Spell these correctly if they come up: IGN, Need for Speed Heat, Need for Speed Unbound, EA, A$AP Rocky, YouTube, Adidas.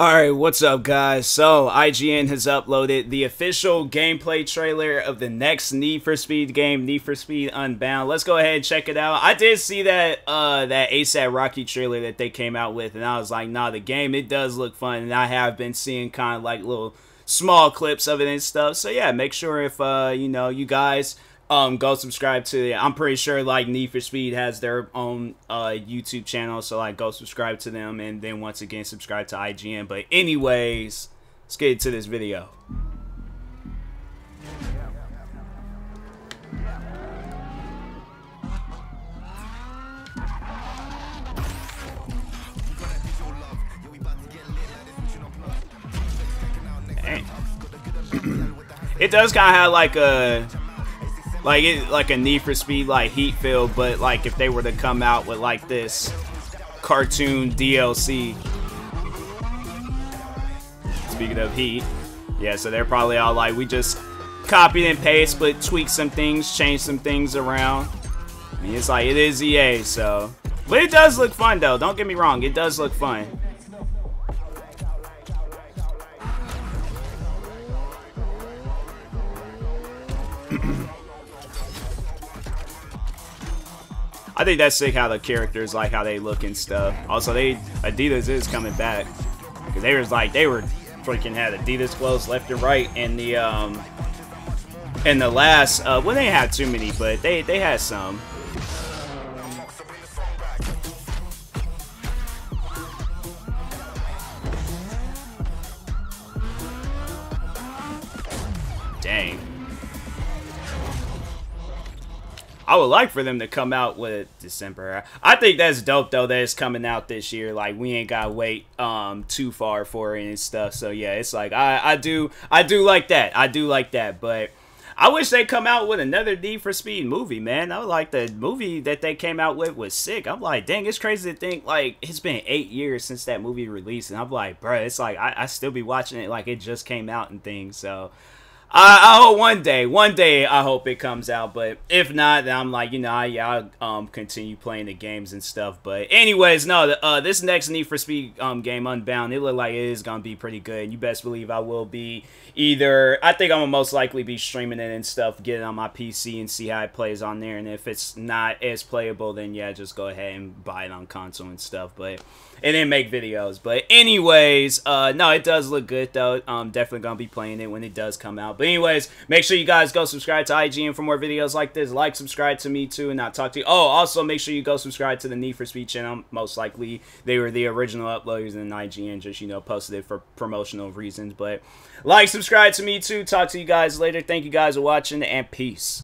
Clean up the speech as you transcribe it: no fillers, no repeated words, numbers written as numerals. Alright, what's up guys? So, IGN has uploaded the official gameplay trailer of the next Need for Speed game, Need for Speed Unbound. Let's go ahead and check it out. I did see that that A$AP Rocky trailer that they came out with, and I was like, nah, the game, it does look fun, and I have been seeing kind of like little small clips of it and stuff. So yeah, make sure if, you know, you guys go subscribe to it. I'm pretty sure like Need for Speed has their own YouTube channel, so like go subscribe to them, and then once again subscribe to IGN. But anyways, let's get into this video. It does kind of have like a like a Need for Speed like Heat feel, but like if they were to come out with like this cartoon DLC. Speaking of Heat, yeah, so they're probably all like, we just copied and pasted, but tweaked some things, changed some things around. I mean, it's like, it is EA, so. But it does look fun though, don't get me wrong, it does look fun. I think that's sick how the characters, like how they look and stuff. Also, Adidas is coming back, because they was like, they were freaking had Adidas clothes left and right in the last well, they had too many, but they had some. Dang. I would like for them to come out with December. I think that's dope though that it's coming out this year. Like we ain't gotta wait too far for it and stuff. So yeah, it's like I do like that. I do like that. But I wish they come out with another Need for Speed movie, man. I would like the movie that they came out with was sick. I'm like, dang, it's crazy to think like it's been 8 years since that movie released, and I'm like, bro, it's like I still be watching it like it just came out and things. So. I hope one day I hope it comes out, but if not, then I'm like, you know, I'll continue playing the games and stuff. But anyways, no, this next Need for Speed game, Unbound, it look like it is gonna be pretty good. You best believe I will be either. I think I'm gonna most likely be streaming it and stuff, get it on my PC and see how it plays on there. And if it's not as playable, then yeah, just go ahead and buy it on console and stuff. But it didn't make videos. But anyways, no, it does look good though. I'm definitely gonna be playing it when it does come out. But anyways, make sure you guys go subscribe to IGN for more videos like this. Like, subscribe to me too, and I'll talk to you. Oh, also make sure you go subscribe to the Need for Speed channel. Most likely, they were the original uploaders, and IGN just, you know, posted it for promotional reasons. But like, subscribe to me too. Talk to you guys later. Thank you guys for watching, and peace.